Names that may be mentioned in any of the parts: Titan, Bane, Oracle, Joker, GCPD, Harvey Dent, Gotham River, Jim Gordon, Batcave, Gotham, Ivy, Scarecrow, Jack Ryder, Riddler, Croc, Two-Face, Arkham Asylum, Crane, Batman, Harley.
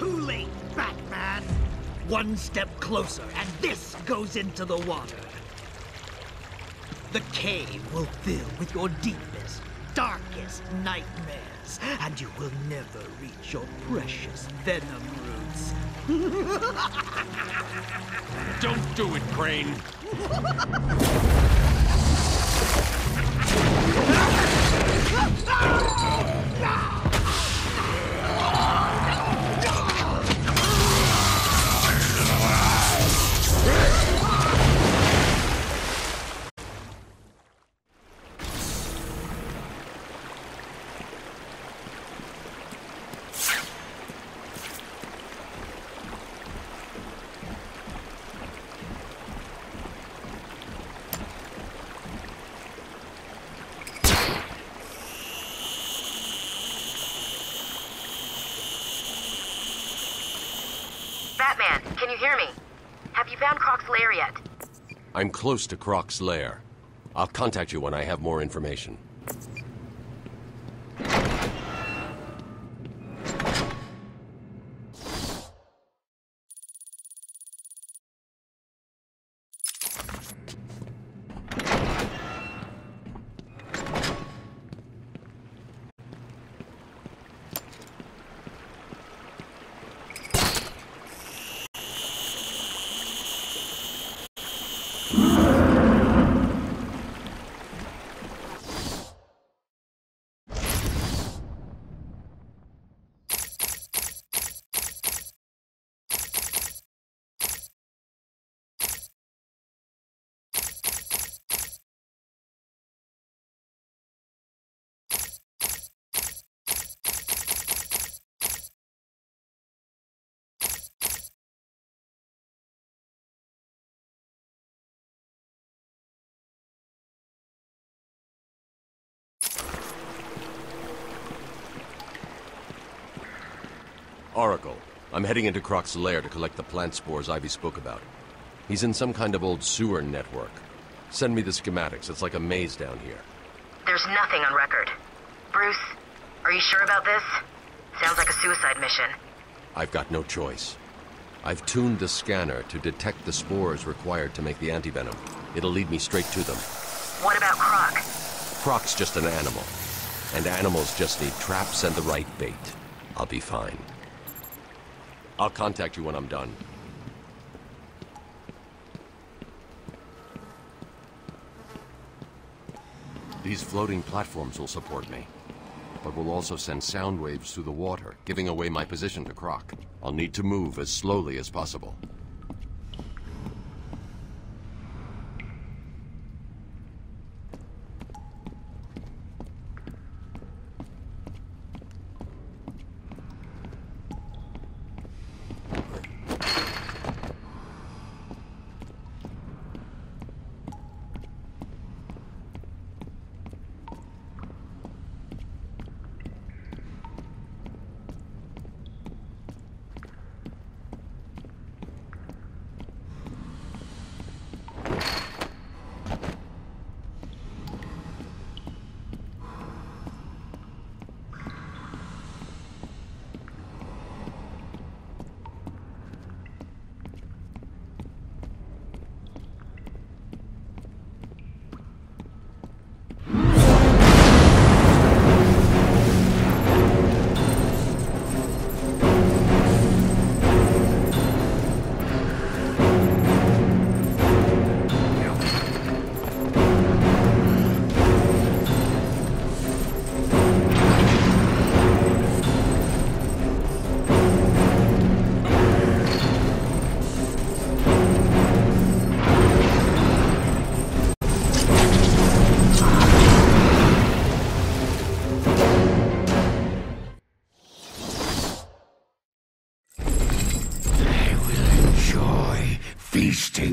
too late, Batman. One step closer, and this goes into the water. The cave will fill with your deepest, darkest nightmares, and you will never reach your precious venom roots. Don't do it, Crane. Batman, can you hear me? Have you found Croc's lair yet? I'm close to Croc's lair. I'll contact you when I have more information. Oracle, I'm heading into Croc's lair to collect the plant spores Ivy spoke about. He's in some kind of old sewer network. Send me the schematics, it's like a maze down here. There's nothing on record. Bruce, are you sure about this? Sounds like a suicide mission. I've got no choice. I've tuned the scanner to detect the spores required to make the antivenom. It'll lead me straight to them. What about Croc? Croc's just an animal. And animals just need traps and the right bait. I'll be fine. I'll contact you when I'm done. These floating platforms will support me, but will also send sound waves through the water, giving away my position to Croc. I'll need to move as slowly as possible.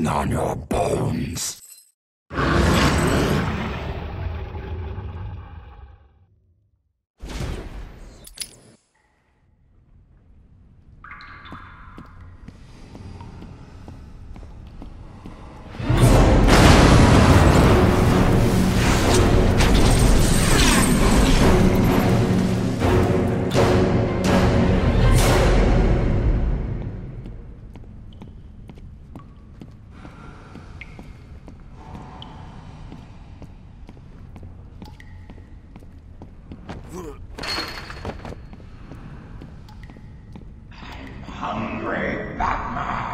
On your bones. hungry Batman.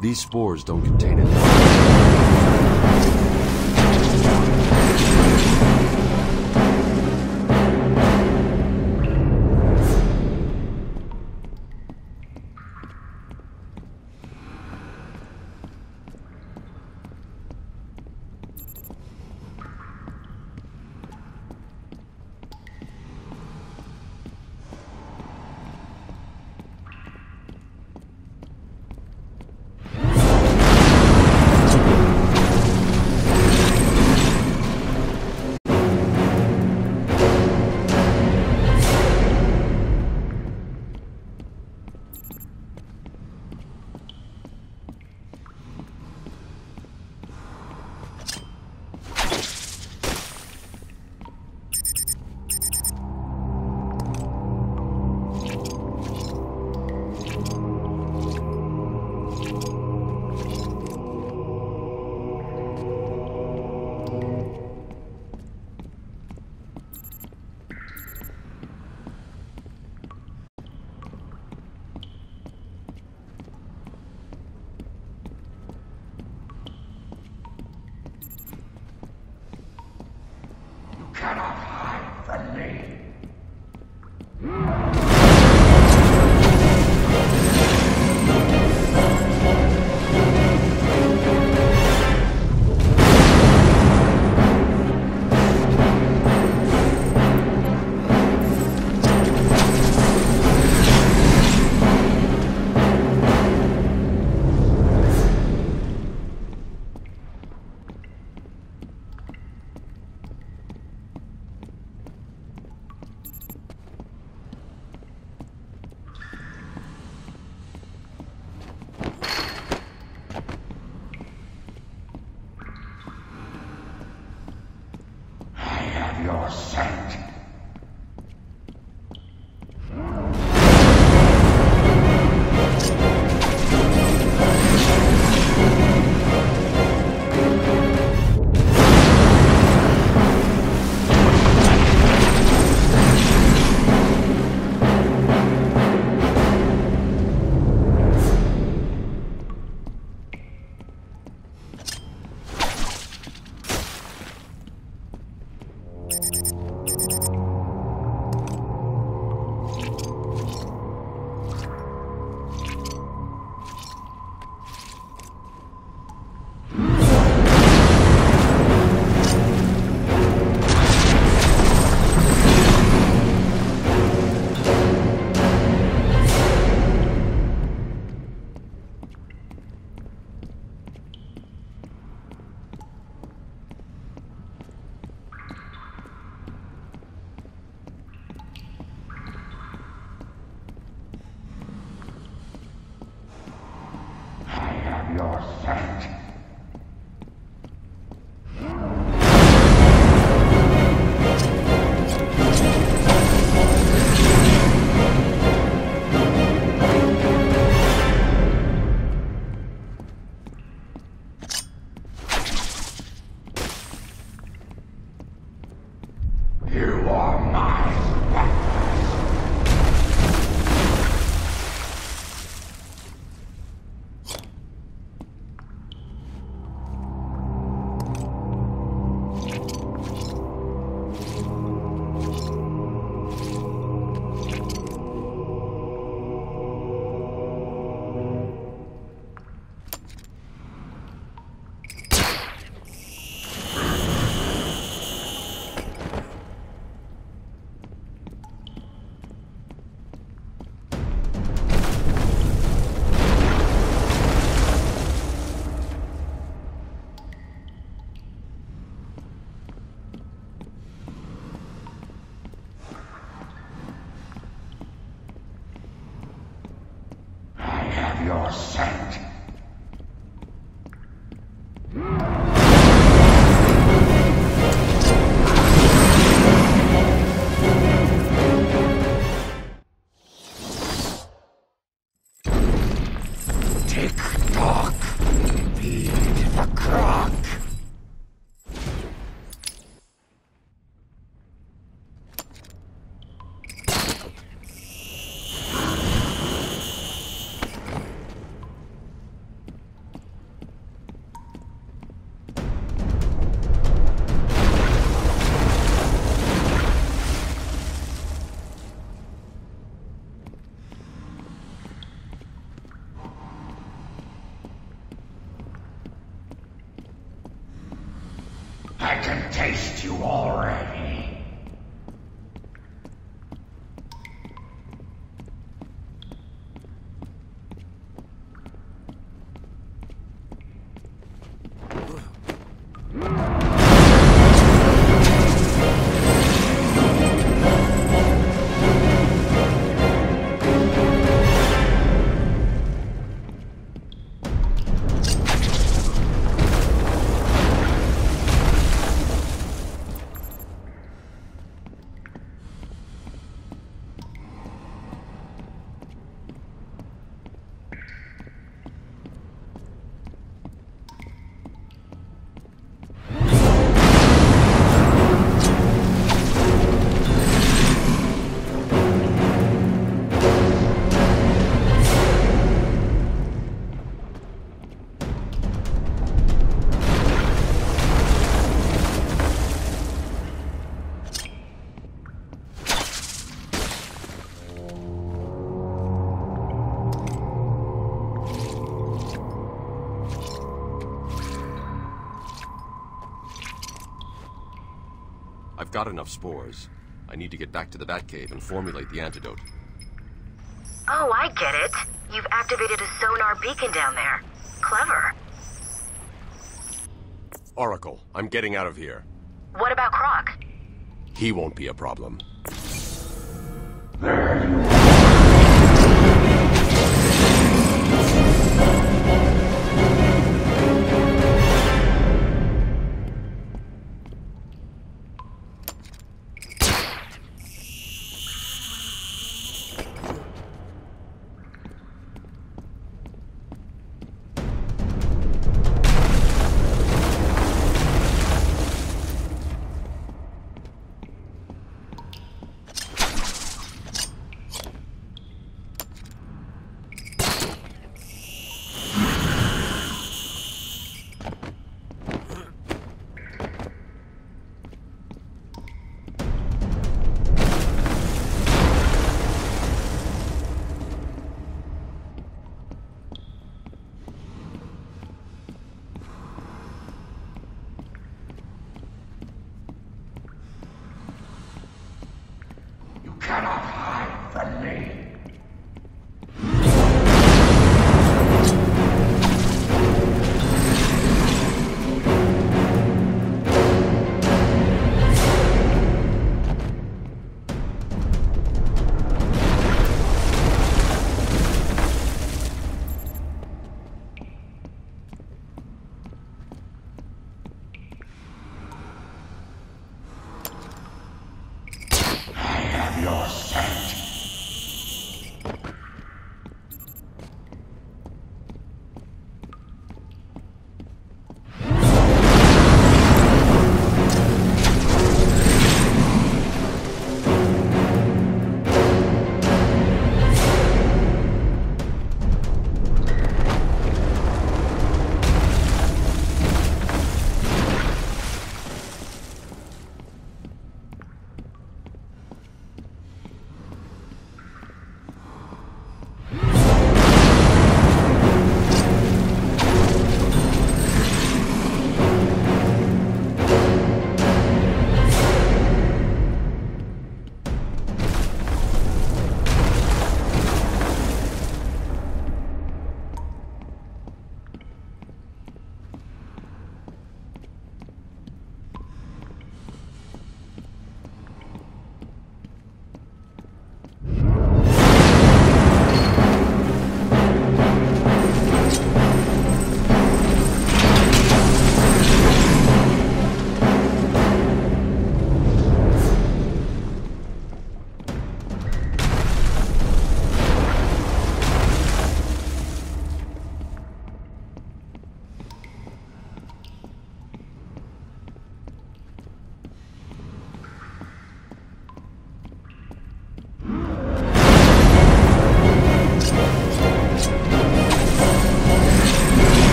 These spores don't contain it. your scent. Tick-tock, feed the Croc. I can taste you already. I've got enough spores. I need to get back to the Batcave and formulate the antidote. Oh, I get it. You've activated a sonar beacon down there. Clever. Oracle, I'm getting out of here. What about Croc? He won't be a problem. There you are.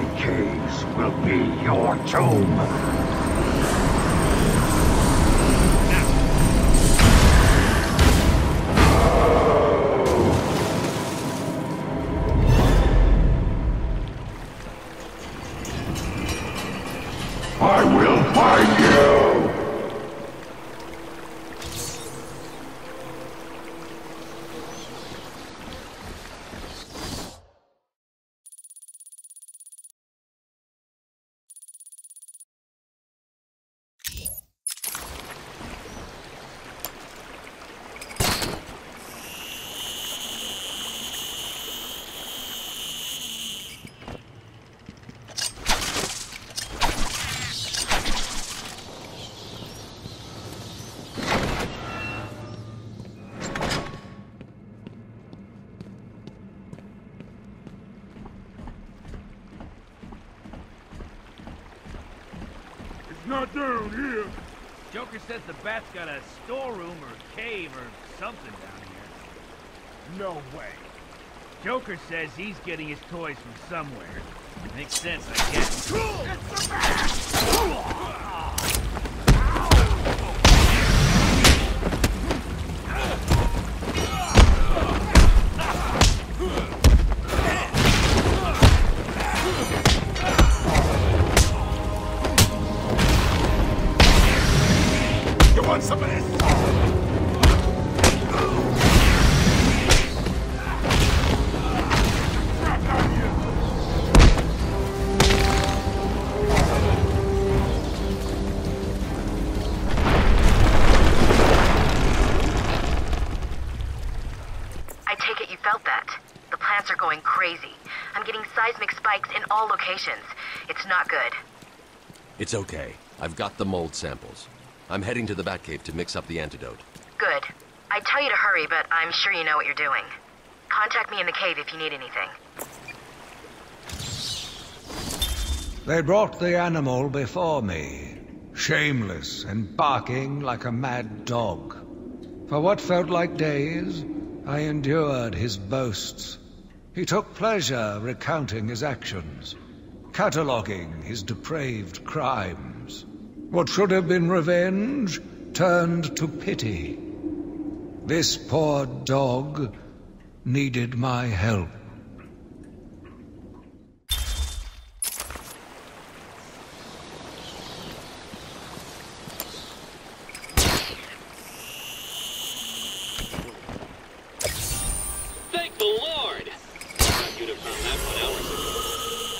my caves will be your tomb. I will find you. Joker says the Bat's got a storeroom or cave or something down here. No way. Joker says he's getting his toys from somewhere. Makes sense, I guess. It's the Bat! It's not good. It's okay. I've got the mold samples. I'm heading to the Batcave to mix up the antidote. Good. I'd tell you to hurry, but I'm sure you know what you're doing. Contact me in the cave if you need anything. They brought the animal before me, shameless and barking like a mad dog. For what felt like days, I endured his boasts. He took pleasure recounting his actions, cataloging his depraved crimes. What should have been revenge turned to pity. This poor dog needed my help. Thank the Lord! You'd have found that 1 hour ago.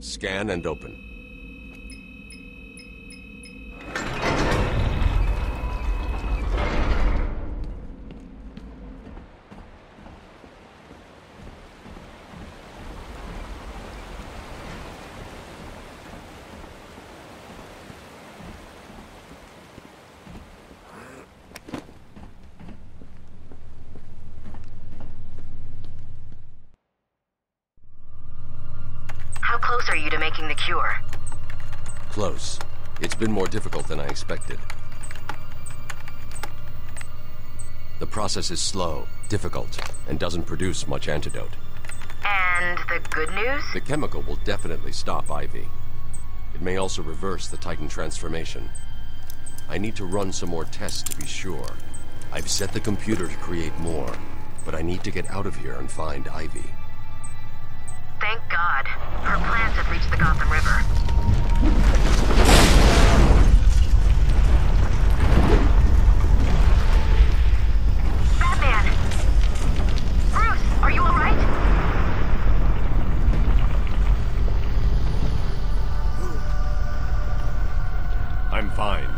Scan and open. How close are you to making the cure? Close. It's been more difficult than I expected. The process is slow, difficult, and doesn't produce much antidote. And the good news? The chemical will definitely stop Ivy. It may also reverse the Titan transformation. I need to run some more tests to be sure. I've set the computer to create more, but I need to get out of here and find Ivy. Thank God. Her plans have reached the Gotham River. Batman! Bruce, are you all right? I'm fine.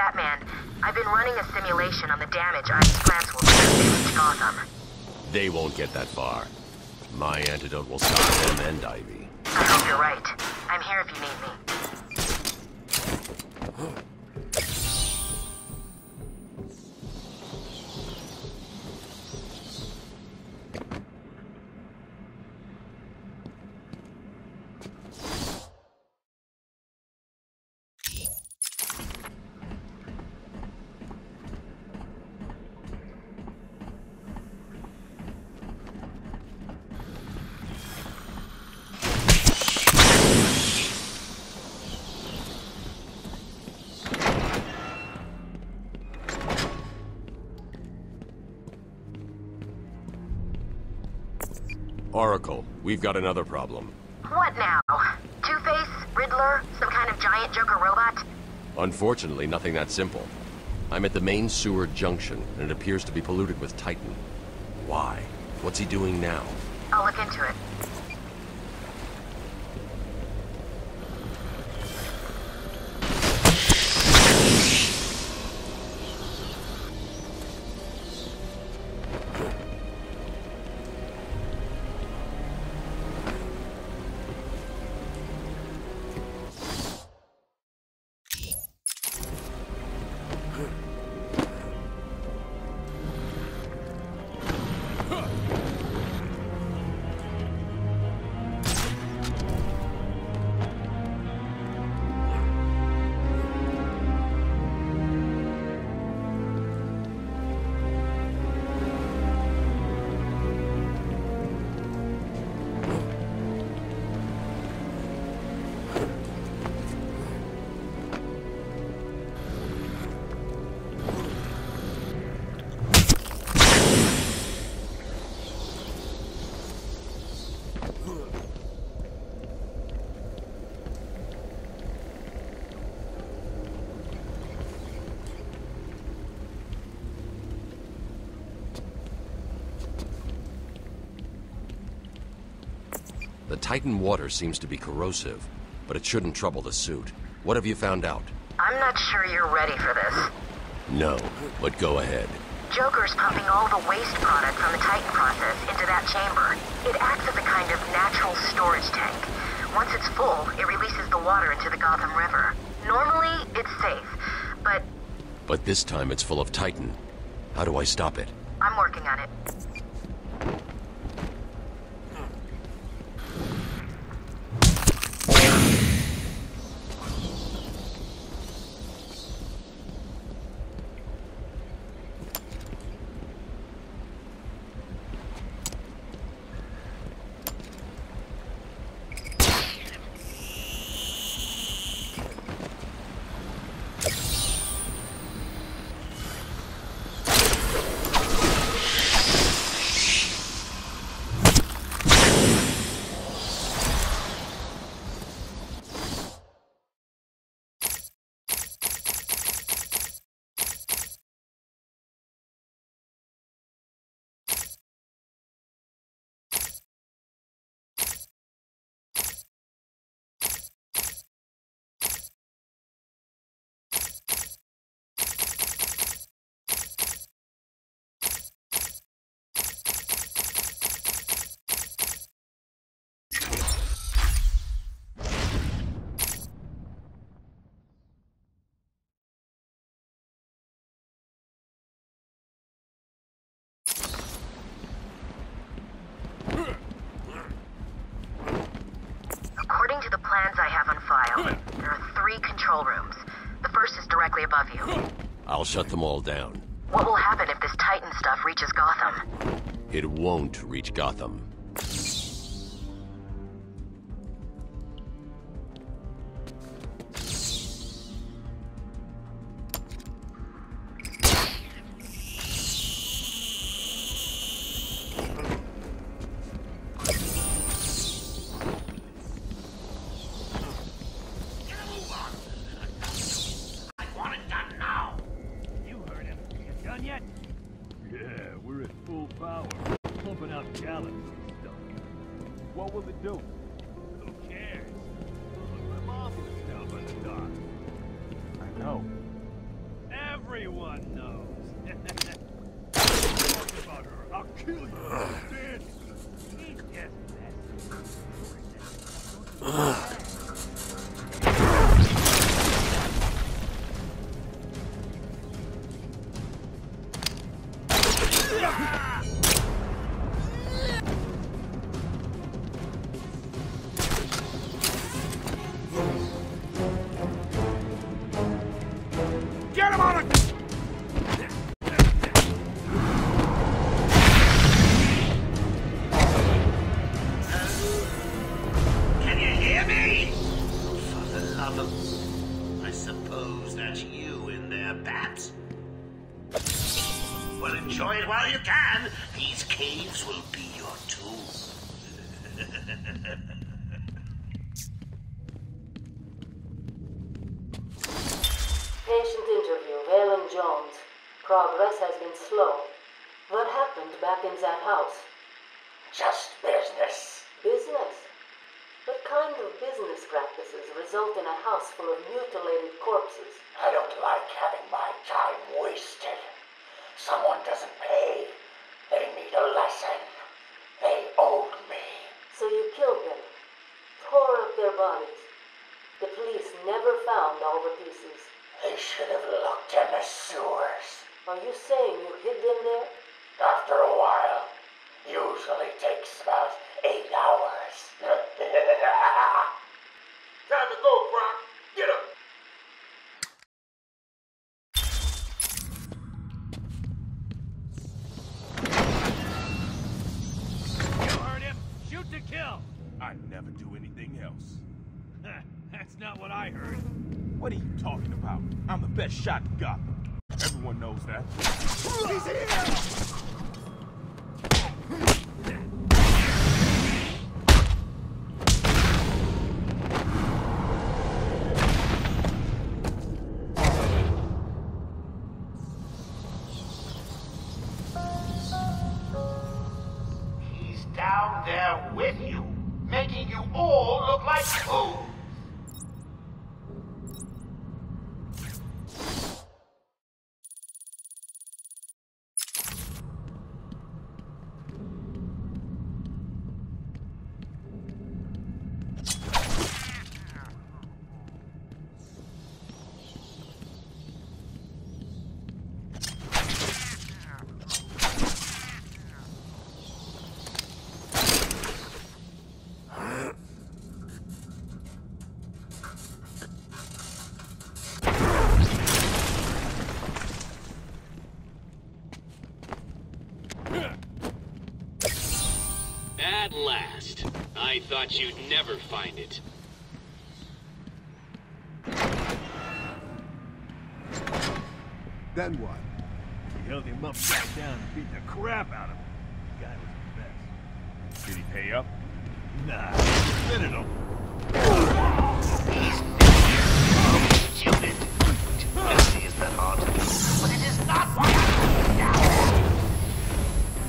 Batman. I've been running a simulation on the damage Ivy's plants will do to Gotham. They won't get that far. My antidote will stop them and Ivy. I hope you're right. I'm here if you need me. Oracle, we've got another problem. What now? Two-Face? Riddler? Some kind of giant Joker robot? Unfortunately, nothing that simple. I'm at the main sewer junction, and it appears to be polluted with Titan. Why? What's he doing now? I'll look into it. The Titan water seems to be corrosive, but it shouldn't trouble the suit. What have you found out? I'm not sure you're ready for this. No, but go ahead. Joker's pumping all the waste product from the Titan process into that chamber. It acts as a kind of natural storage tank. Once it's full, it releases the water into the Gotham River. Normally, it's safe, but... But this time it's full of Titan. How do I stop it? I'm working on it. According to the plans I have on file, there are 3 control rooms. The first is directly above you. I'll shut them all down. What will happen if this Titan stuff reaches Gotham? It won't reach Gotham. Shot in Gotham. Everyone knows that. He's here! He's down there with you, making you all look like fools. Thought you'd never find it. Then what? We held him upside down and beat the crap out of him. The guy was the best. Did he pay up? Nah, he admitted him. He's stupid. Mercy is that hard to do, but it is not what I'm now.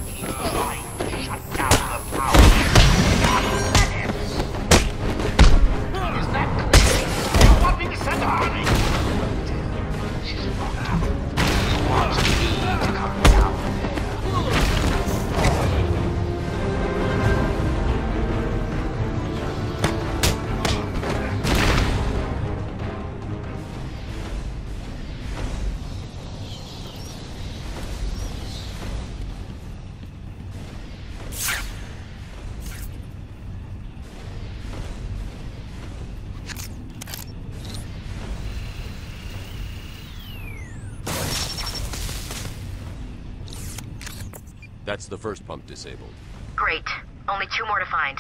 He's trying to shut down the power. That's the first pump disabled. Great. Only two more to find.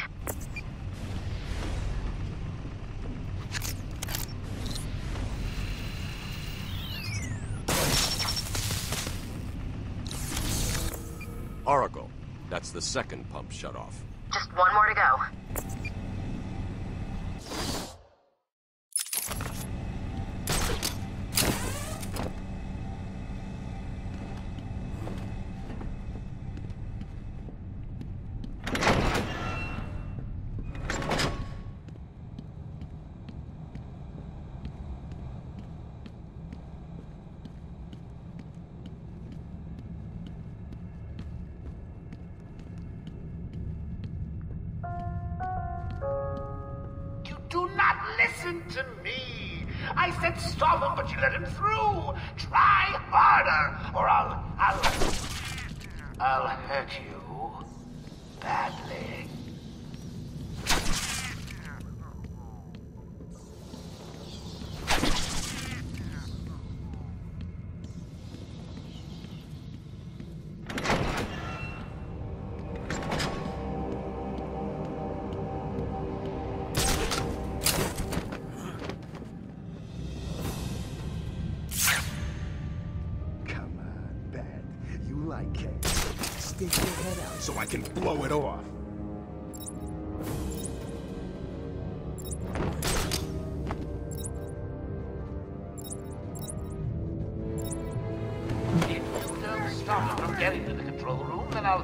Oracle, that's the second pump shut off. Just one more to go. Stick your head out so I can blow it off. If you don't stop me from getting to the control room, then I'll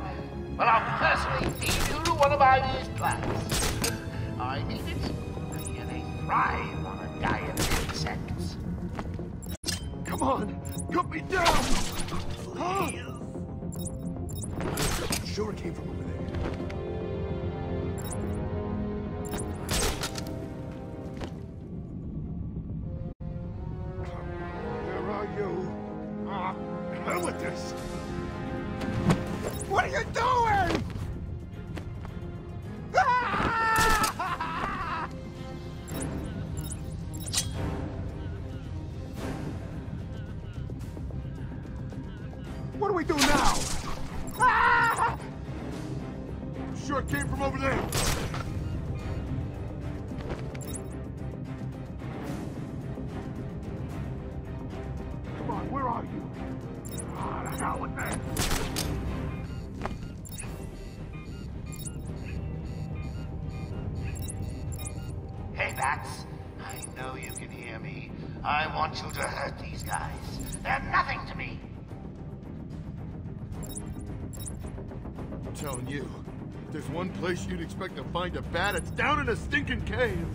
personally feed you to one of Ivy's plants. I need it. They thrive on a diet of insects. Come on, cut me down! Huh? Sure it came from over there. Where are you? Ah, hell with this! What are you doing? Ah! What do we do now? Sure came from over there. Come on, where are you? Ah, the hell with that. Hey, Bats. I know you can hear me. I want you to hurt these guys. They're nothing to me. I'm telling you. If there's one place you'd expect to find a bat, it's down in a stinking cave!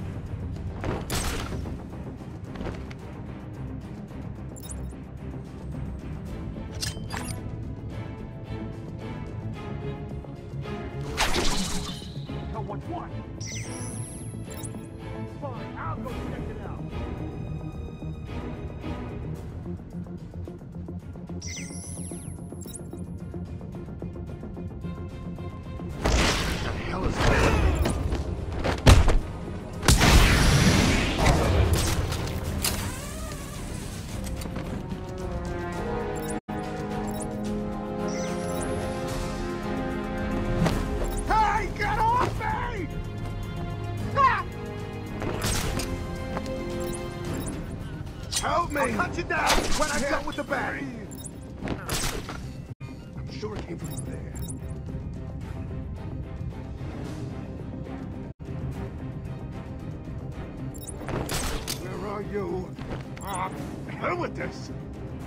Tell what? Fine, I'll go check it out!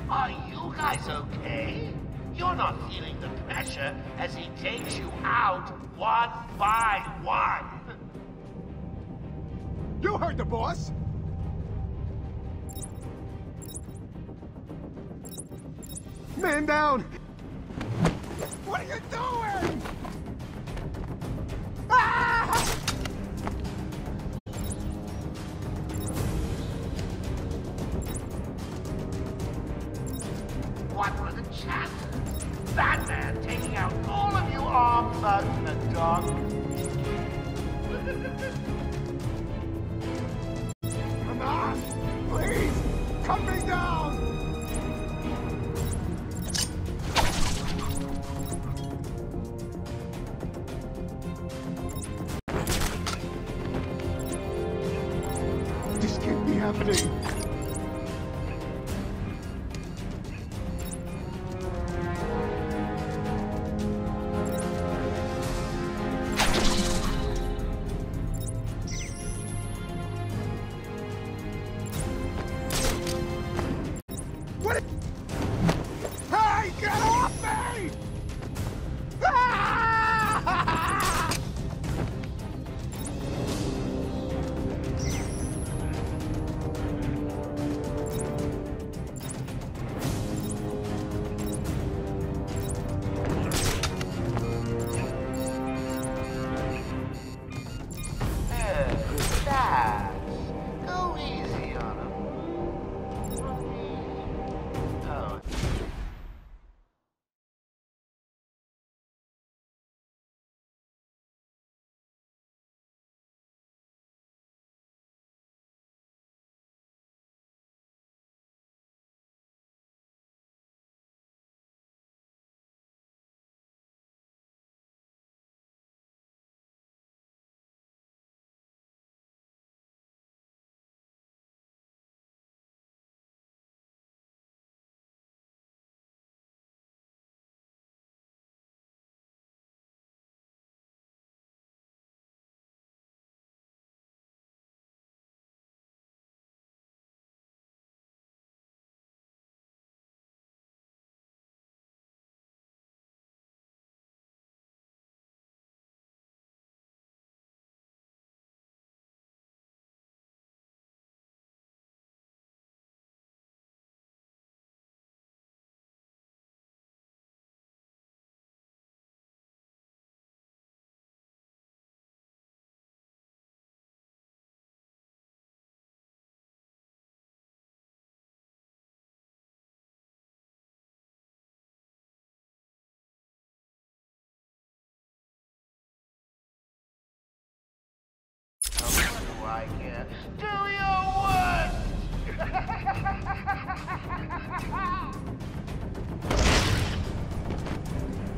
Are you guys okay? You're not feeling the pressure as he takes you out one by one. You heard the boss. Man down. What are you doing? Ah! What were the chances? Batman taking out all of you armed thugs and dogs. Come on! Please! Cut me down! This can't be happening! Go easy on him.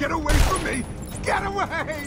Get away from me! Get away!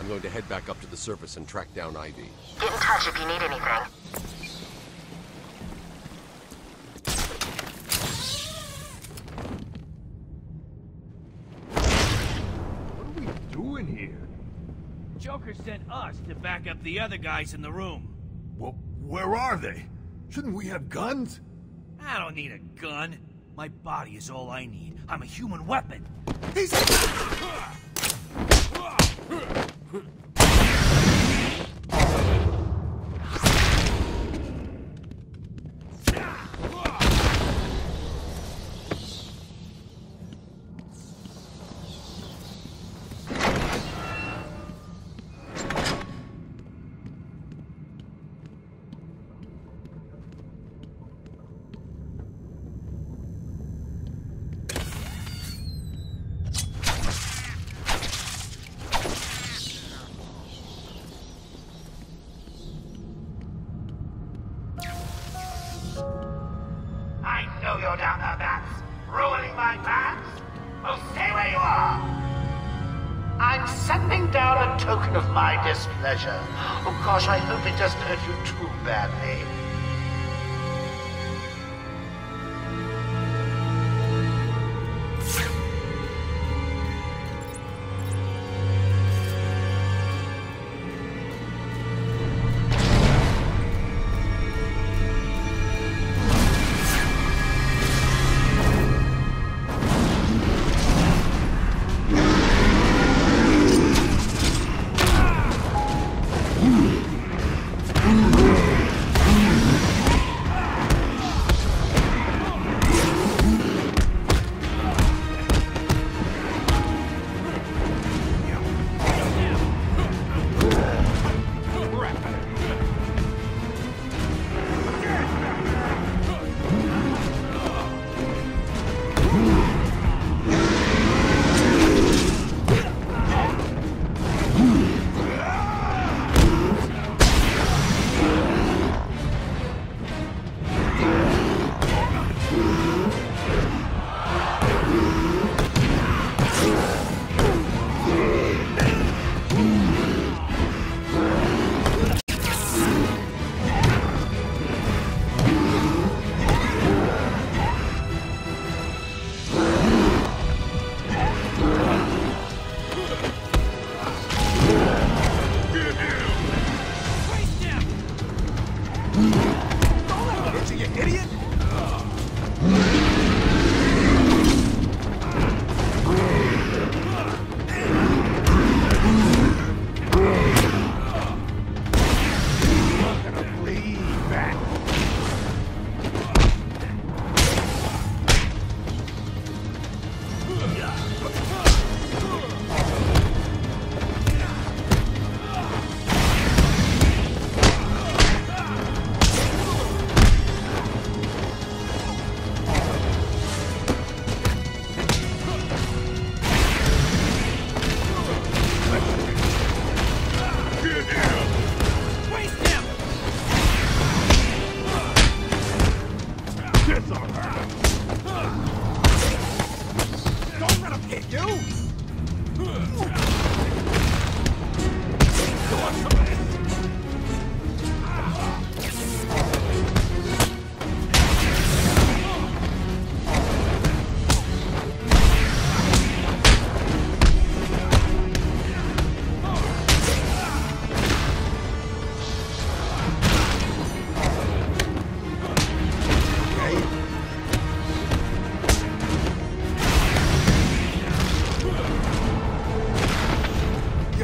I'm going to head back up to the surface and track down Ivy. Get in touch if you need anything. What are we doing here? Joker sent us to back up the other guys in the room. Well, where are they? Shouldn't we have guns? I don't need a gun. My body is all I need. I'm a human weapon. He's... Pleasure. Oh gosh, I hope it doesn't hurt you too badly.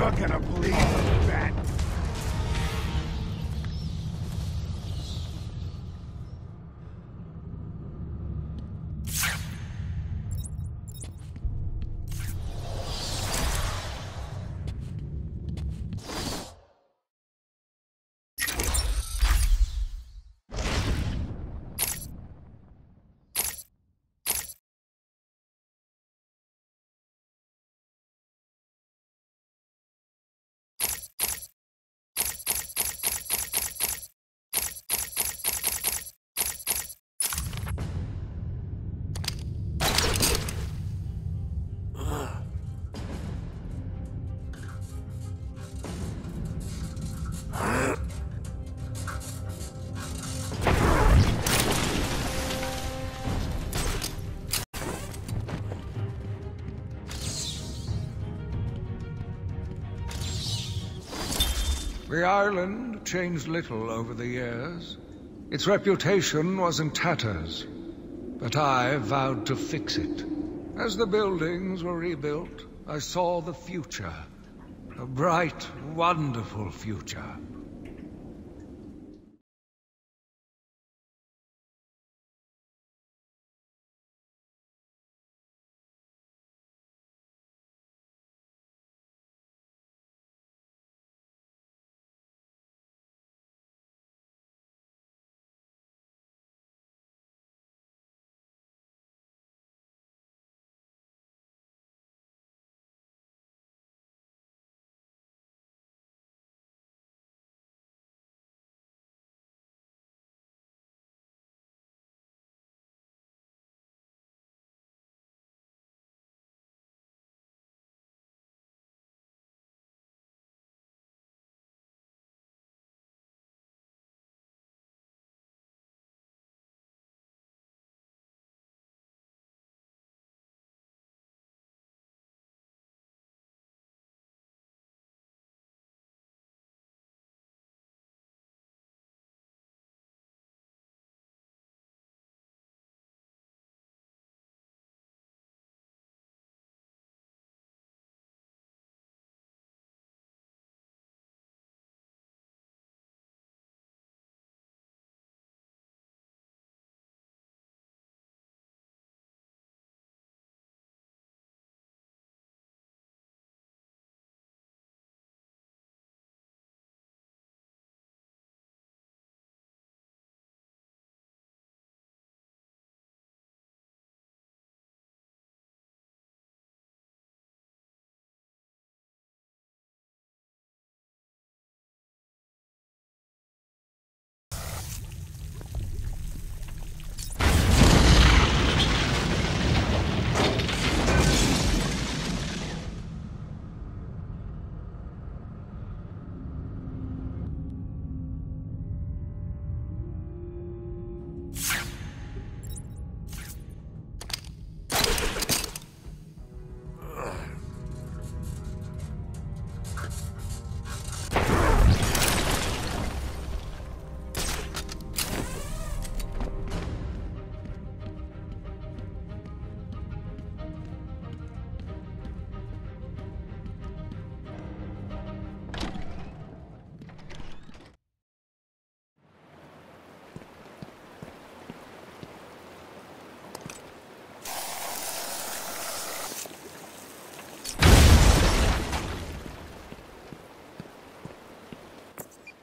You're gonna bleed, Bat. The island changed little over the years. Its reputation was in tatters, but I vowed to fix it. As the buildings were rebuilt, I saw the future. A bright, wonderful future.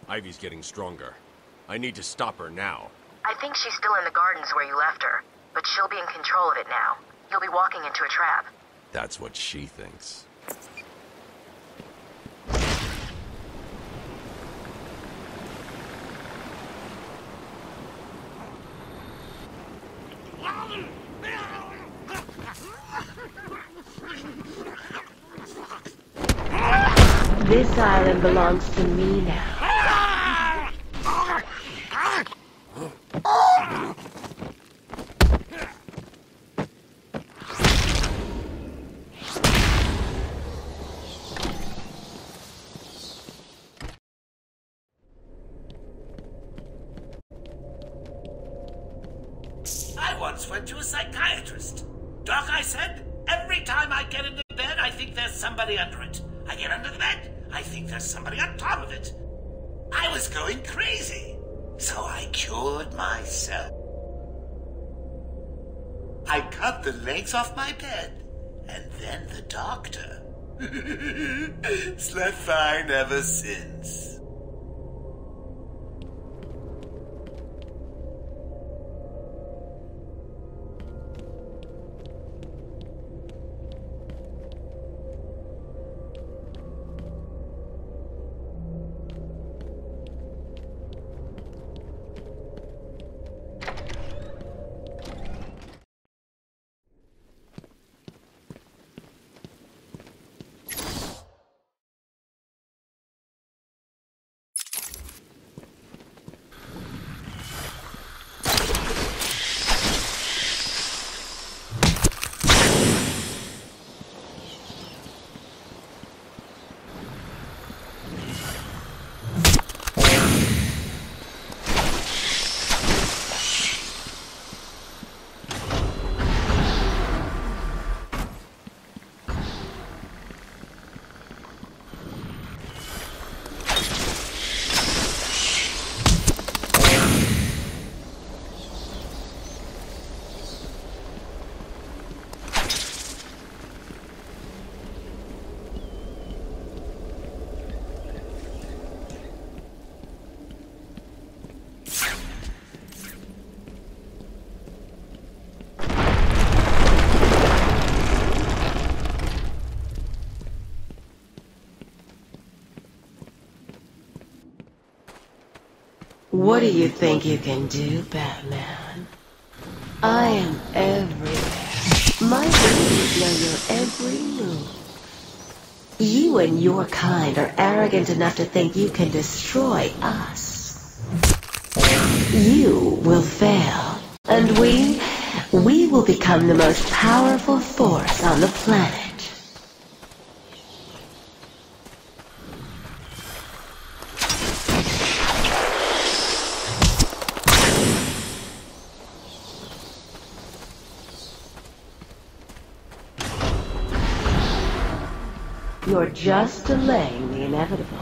Ivy's getting stronger. I need to stop her now. I think she's still in the gardens where you left her, but she'll be in control of it now. You'll be walking into a trap. That's what she thinks. This island belongs to me now. Under it. I get under the bed, I think there's somebody on top of it. I was going crazy, so I cured myself. I cut the legs off my bed, and then the doctor. Slept fine ever since. What do you think you can do, Batman? I am everywhere. My enemies know your every move. You and your kind are arrogant enough to think you can destroy us. You will fail, and we will become the most powerful force on the planet. You're just delaying the inevitable.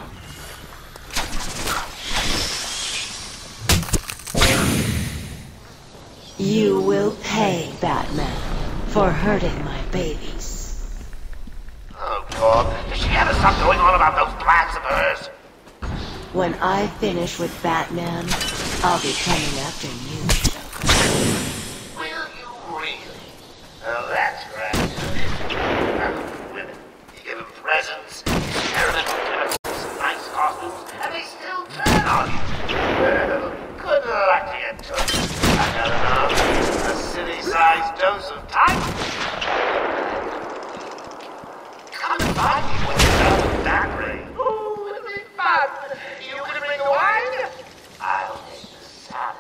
You will pay, Batman, for hurting my babies. Oh, God. Does she ever stop going on about those plans of hers? When I finish with Batman, I'll be coming after you, Joker. Will you really? Oh, that's right. Presents, experimental chemicals, nice costumes, and they still turn on you. Well, good luck to you, Tuck. I got enough. A city-sized dose of Titan. Come and find me with yourself that ring. Ooh, it'll be fun. You gonna bring the wine? I'll make the salad.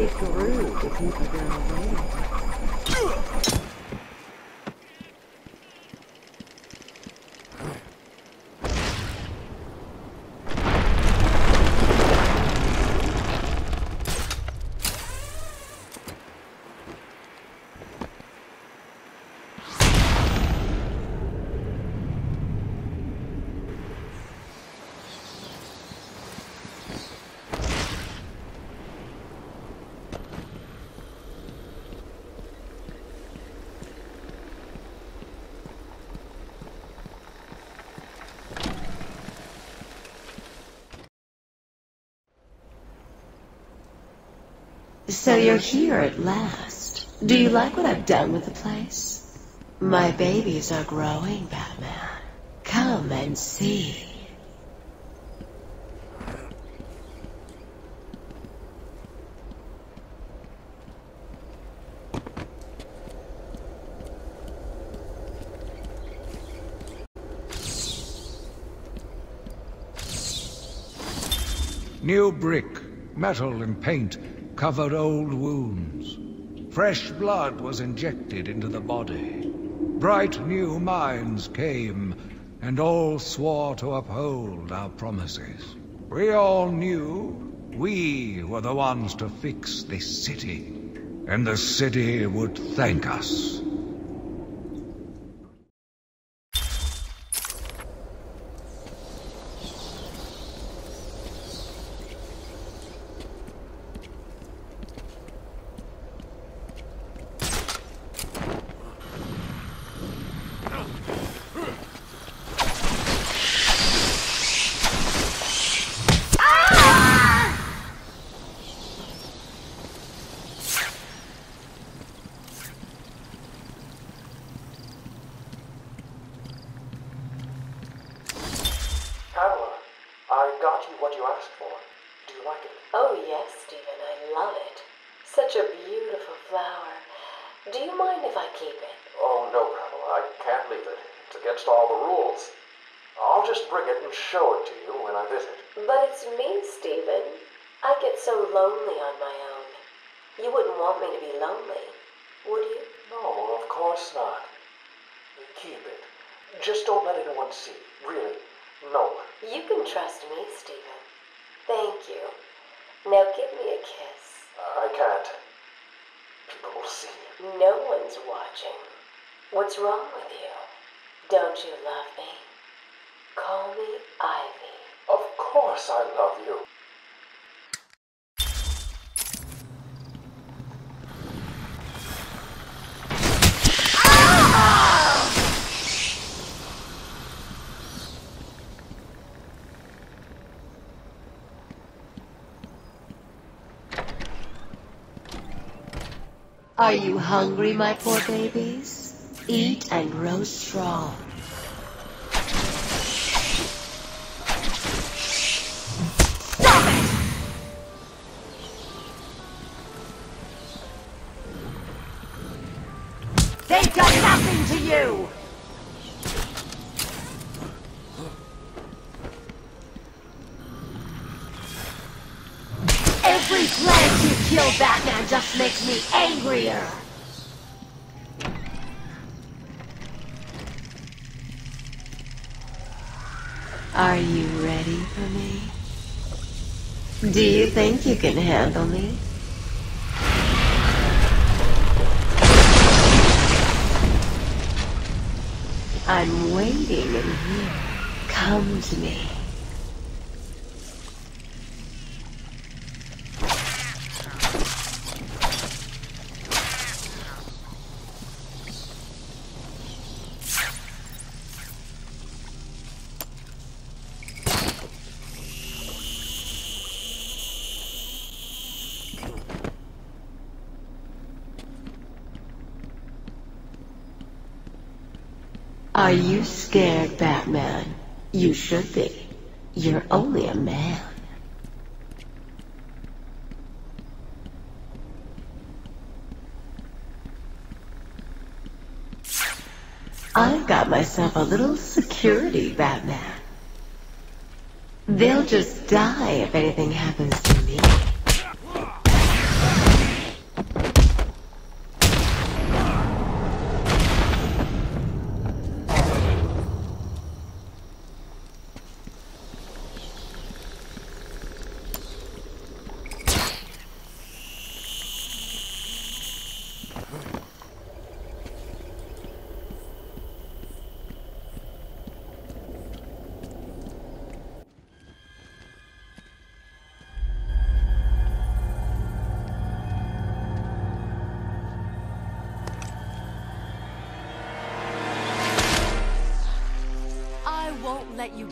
It's rude to keep a girl waiting. So you're here at last. Do you like what I've done with the place? My babies are growing, Batman. Come and see. New brick, metal and paint covered old wounds. Fresh blood was injected into the body. bright new minds came, and all swore to uphold our promises. We all knew we were the ones to fix this city, and the city would thank us. What's wrong with you? Don't you love me? Call me Ivy. Of course I love you. Are you hungry, my poor babies? Eat and grow strong. Stop it! They've got nothing to you! Every plant you kill, Batman, just makes me angrier! Are you ready for me? Do you think you can handle me? I'm waiting in here. Come to me. Are you scared, Batman? You should be. You're only a man. I've got myself a little security, Batman. They'll just die if anything happens to me.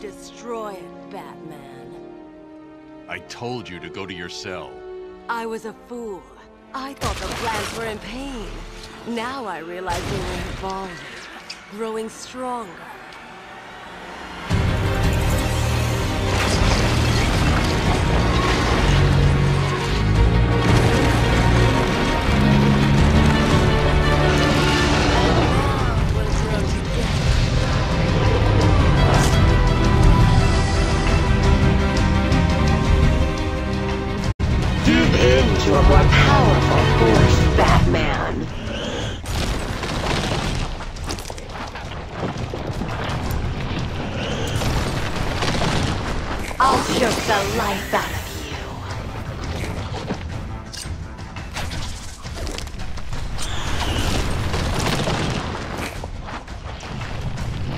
Destroy it, Batman. I told you to go to your cell. I was a fool. I thought the plants were in pain. Now I realize they were evolving, growing stronger. Powerful force, Batman. life out of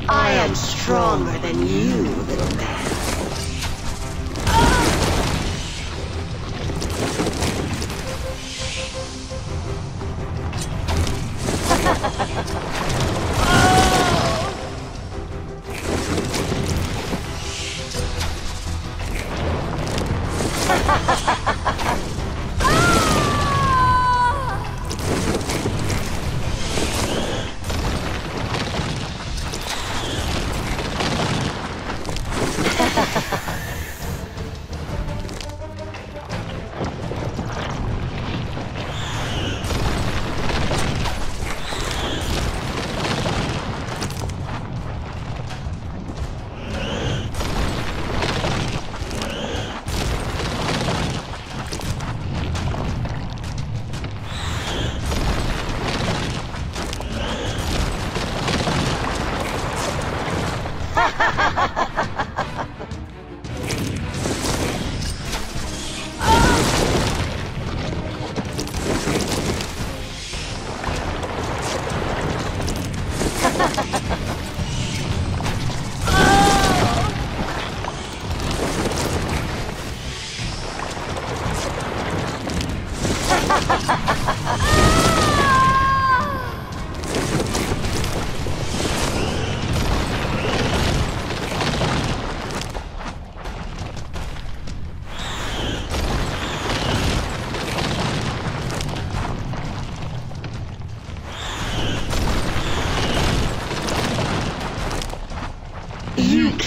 you. I am stronger than you, little man.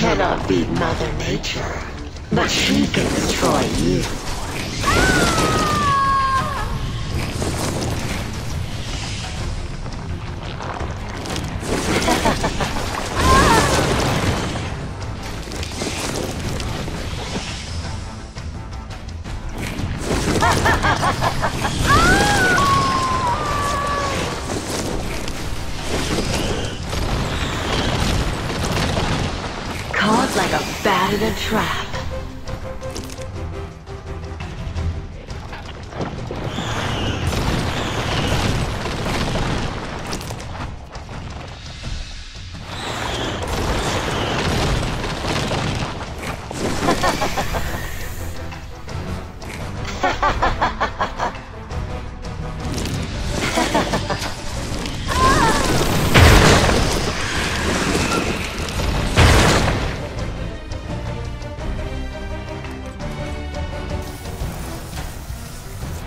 Cannot beat Mother Nature, but she can destroy you. Trap.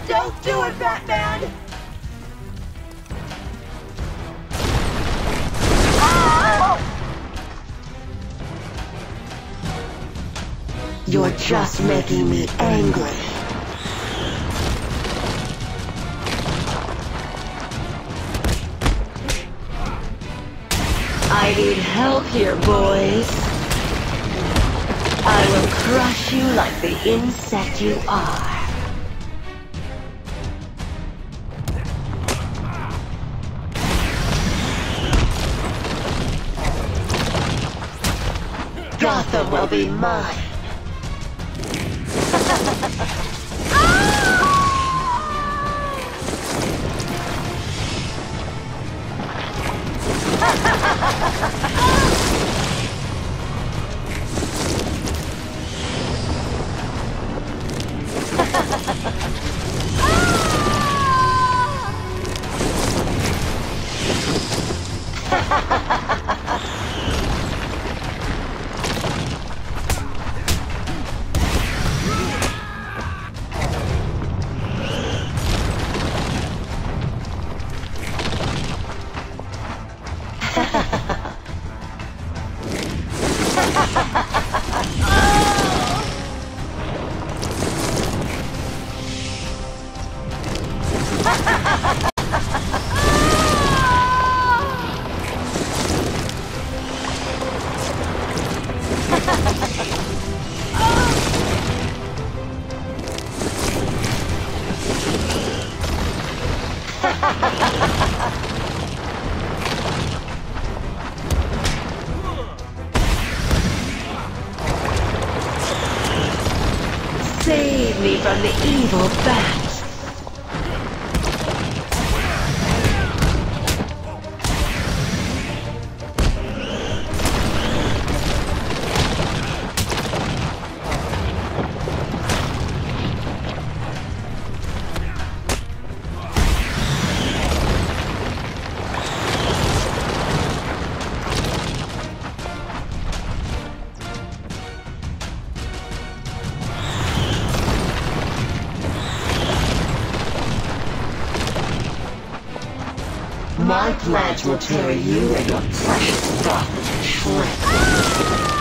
Don't do it, Batman! You're just making me angry. I need help here, boys. I will crush you like the insect you are. Gotham will be mine. from the evil bat. My plant will tear you and your precious daughter to shreds.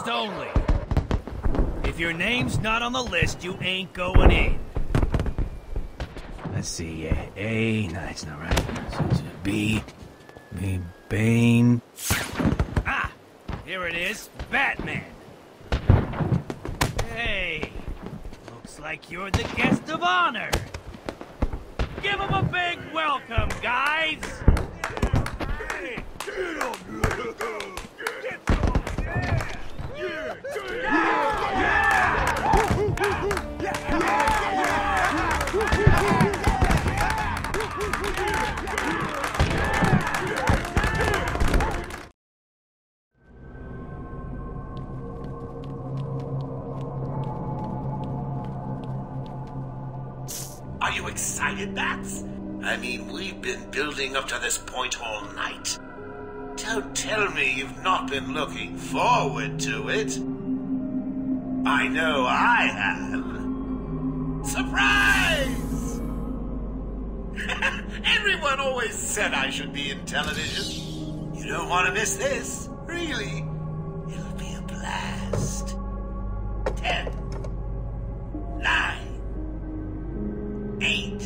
list only. If your name's not on the list, you ain't going in. Let's see, A, no, it's not right. So it's B, Bane. Ah, here it is, Batman. Hey, looks like you're the guest of honor. Give him a big welcome, guys. Are you excited, Bats? I mean, we've been building up to this point all night. Don't tell me you've not been looking forward to it. I know I have. Surprise! Everyone always said I should be in television. You don't want to miss this, really. It'll be a blast. 10, 9, 8,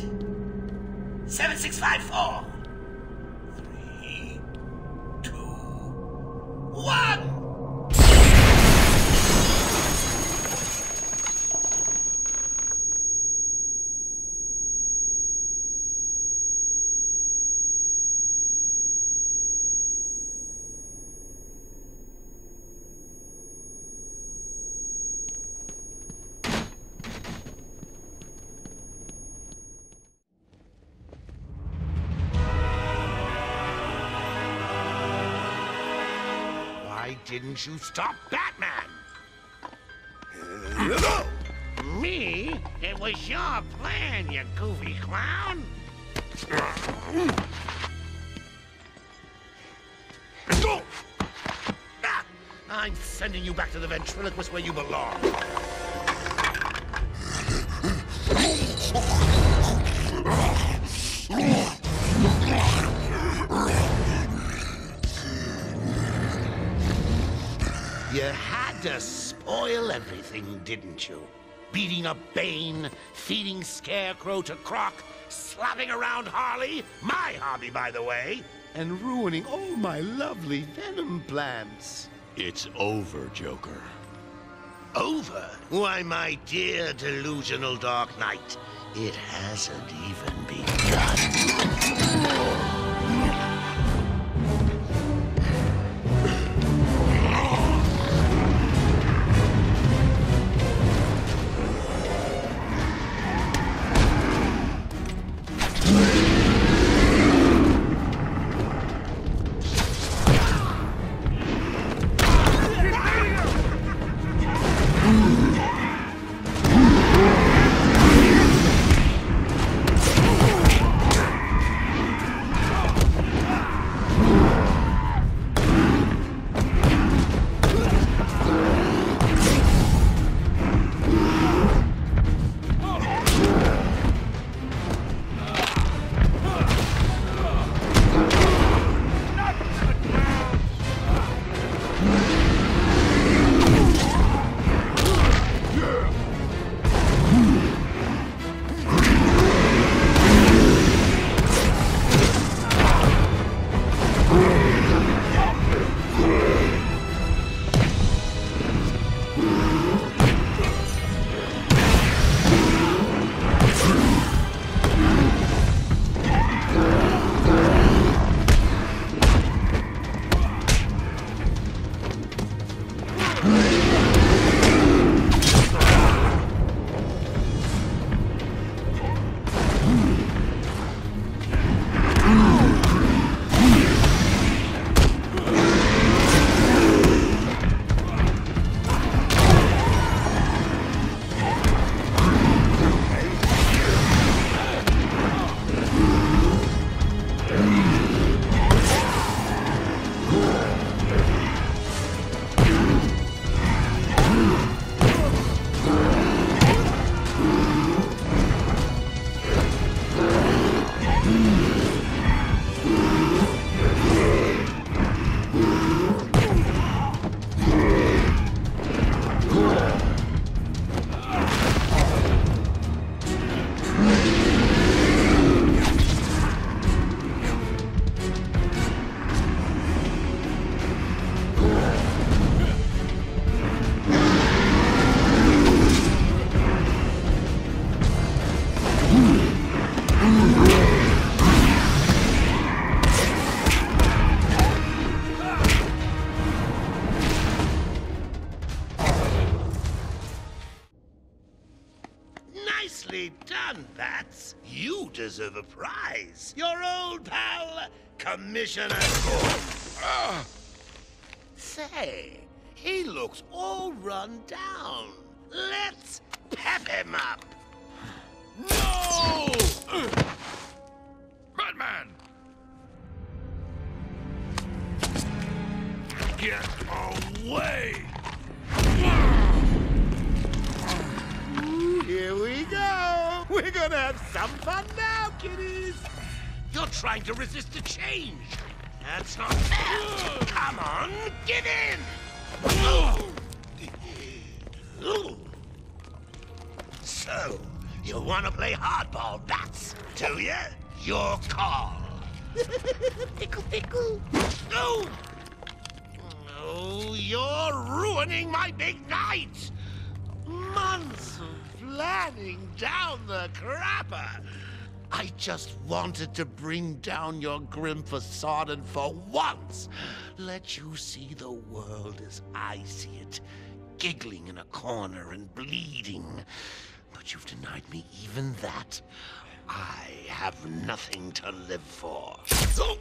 7, 6, 5, 4. One! Didn't you stop Batman? Me? It was your plan, you goofy clown. I'm sending you back to the ventriloquist where you belong. You had to spoil everything, didn't you? Beating up Bane, feeding Scarecrow to Croc, slapping around Harley, my hobby, by the way, and ruining all my lovely venom plants. It's over, Joker. Over? Why, my dear delusional Dark Knight, it hasn't even begun. Nicely done, Bats. You deserve a prize. Your old pal, Commissioner Gordon. Say, he looks all run down. Let's pep him up. No! Batman! Get away! Here we go! We're gonna have some fun now, kiddies! You're trying to resist the change! That's not fair! Come on, get in! So, you wanna play hardball, Bats, do ya? Your call! Pickle, pickle! No! Oh, you're ruining my big night! Months of planning down the crapper! I just wanted to bring down your grim facade and for once let you see the world as I see it, giggling in a corner and bleeding. But you've denied me even that. I have nothing to live for. So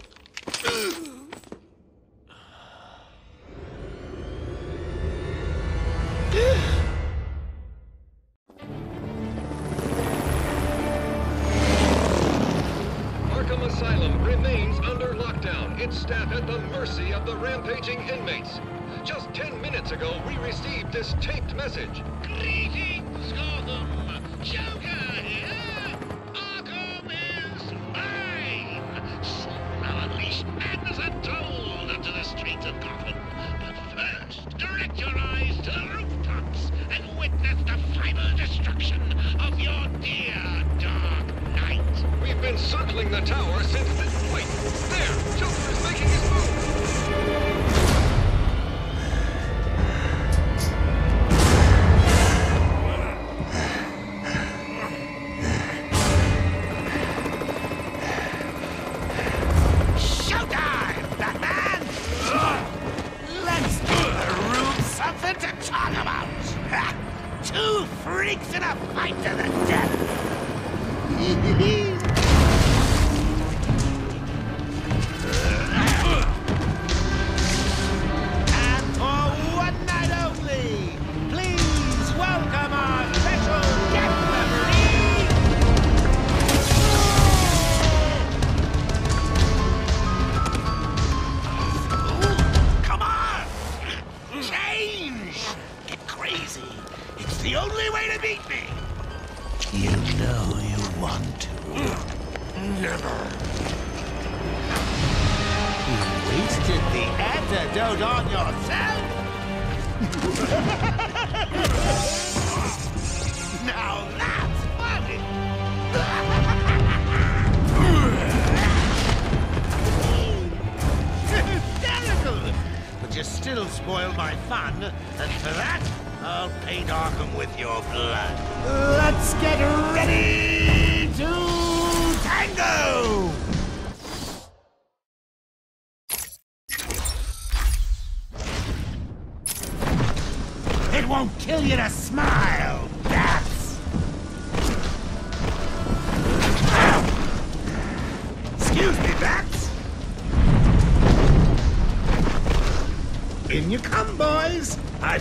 staff at the mercy of the rampaging inmates. Just 10 minutes ago, we received this taped message. Greetings, Gotham! Joker here! Arkham is mine! Soon I'll unleash madness untold onto the streets of Gotham. But first, direct your eyes to the rooftops and witness the final destruction of your dear dark night. We've been circling the tower since this point. There! Joker is making his move!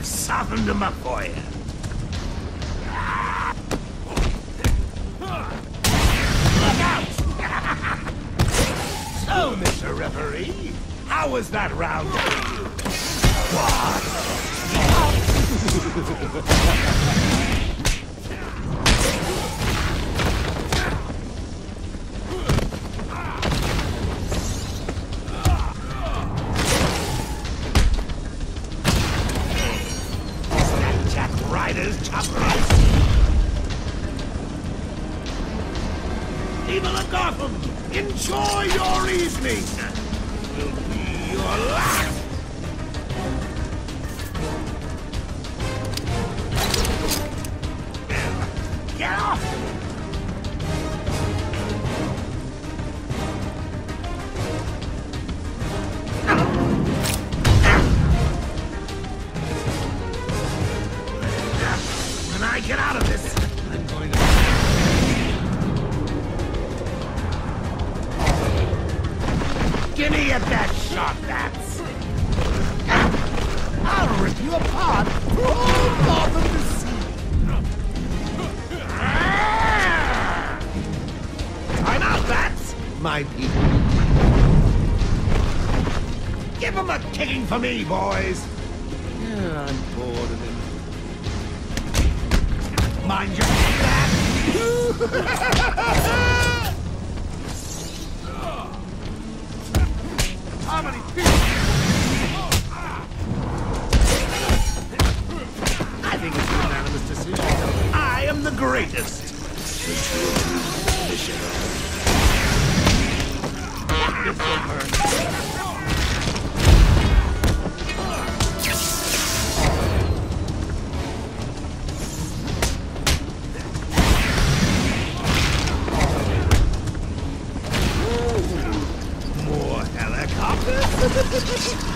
Softened them up for you. Look out! So, Mr. Referee, how was that round? Get out of this! I'm going to... any of that shot, that's. I'll rip you apart for all Gotham to see. Time out, bats, my people. Give them a kicking for me, boys. Yeah, I'm bored of them. Mind your back. How many people? I think it's an unanimous decision. I am the greatest.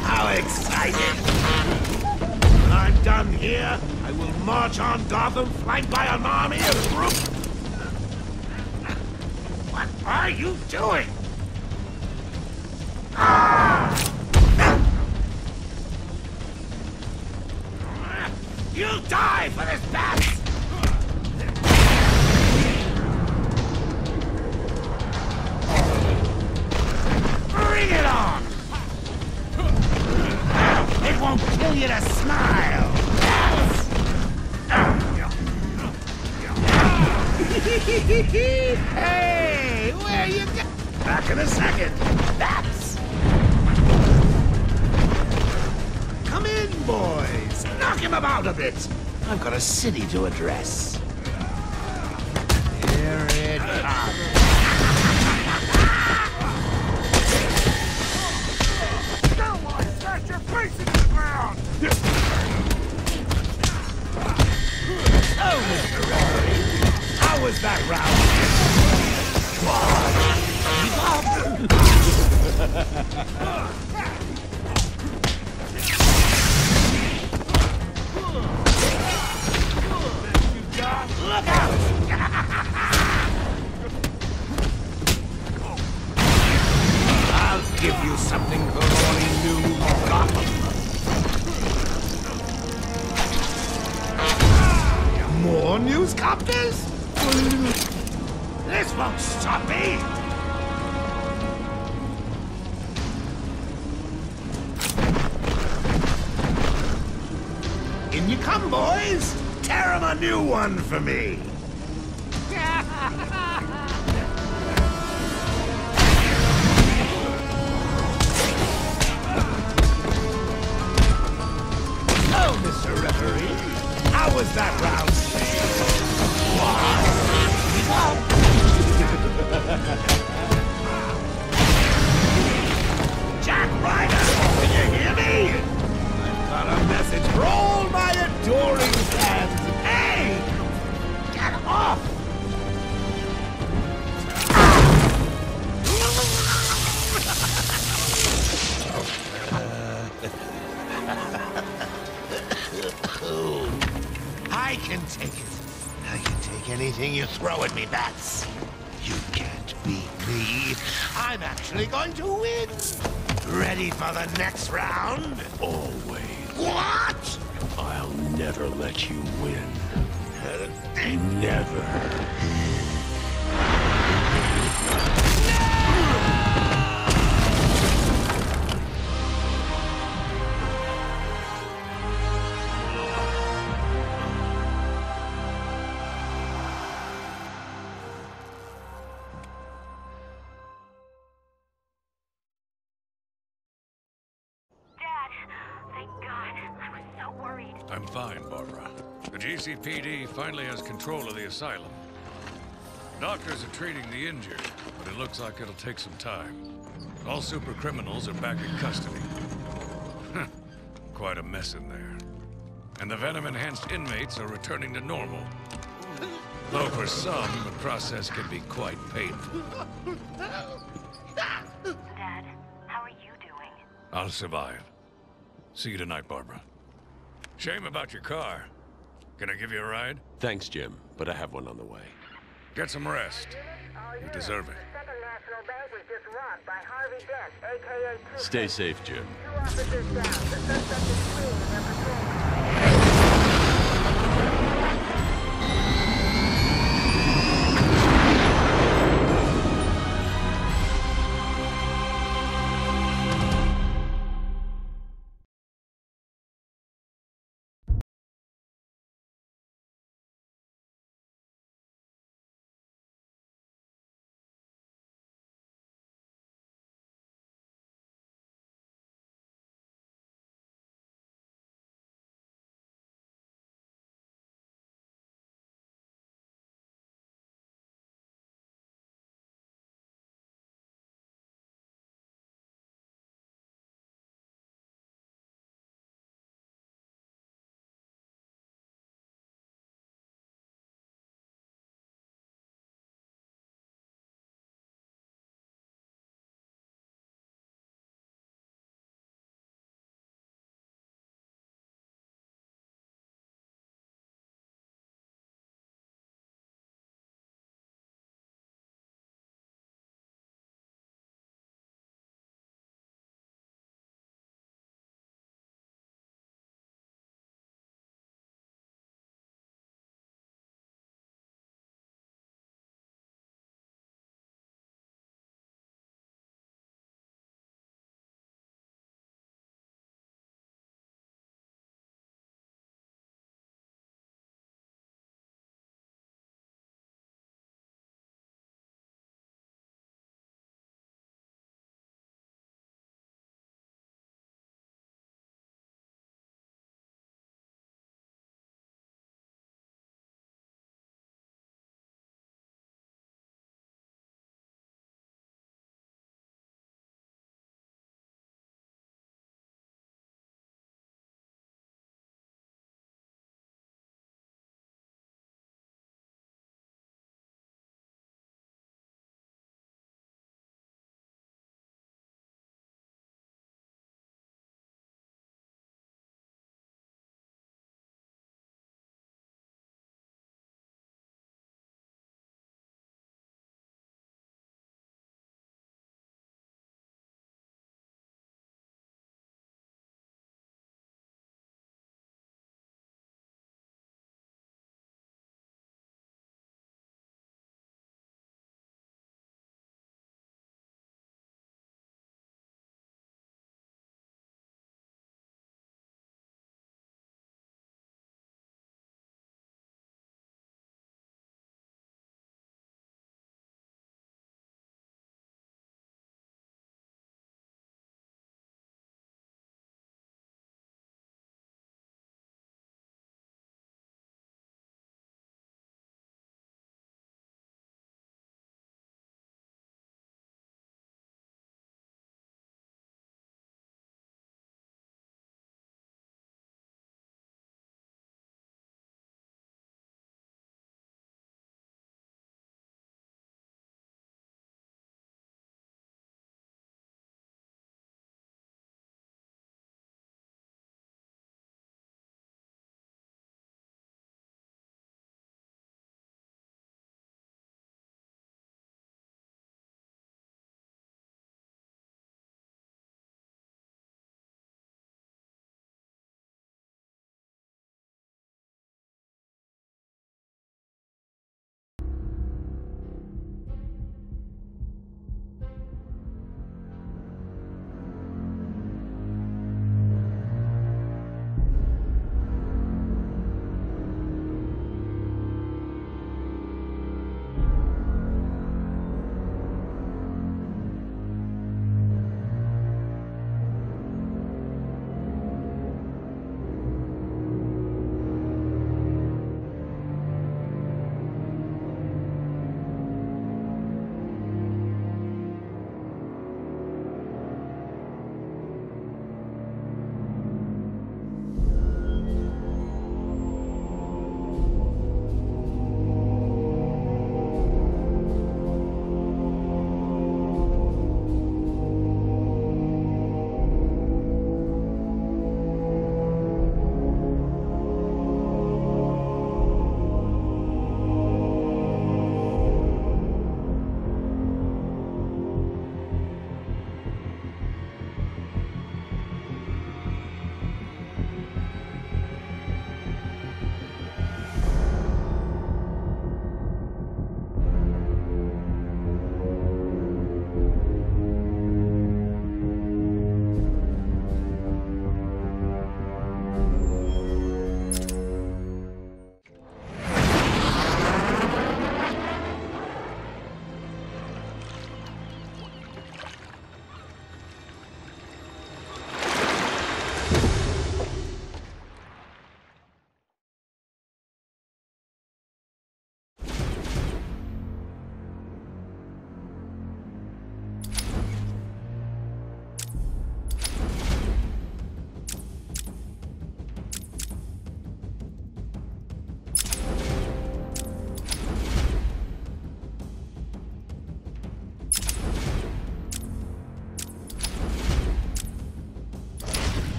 How exciting! When I'm done here, I will march on Gotham flanked by an army of troops. What are you doing? You'll die for this bat! Hey, where you go? Back in a second. That's. Come in, boys. Knock him about a bit. I've got a city to address. Here it comes. Now I smash your face into the ground. Oh, Mr. Referee. How was that round? Look out! I'll give you something for morning new Gotham. More newscopters? This won't stop me! In you come, boys! Tear 'em a new one for me! Oh, Mr. Referee! How was that round? Jack Ryder, can you hear me? I've got a message for all my adoring fans. Hey! Get off! I can take it. I can take anything you throw at me, bats. You can't beat me. I'm actually going to win. Ready for the next round? Always. What? I'll never let you win. Never. I'm fine, Barbara. The GCPD finally has control of the asylum. Doctors are treating the injured, but it looks like it'll take some time. All super criminals are back in custody. Quite a mess in there. And the venom-enhanced inmates are returning to normal. Though for some, the process can be quite painful. Dad, how are you doing? I'll survive. See you tonight, Barbara. Shame about your car. Can I give you a ride? Thanks, Jim, but I have one on the way. Get some rest. You deserve it. National Bank was just robbed by Harvey Dent, a.k.a. Two-Face. Stay safe, Jim. Two officers down. The suspect is fleeing their patrol.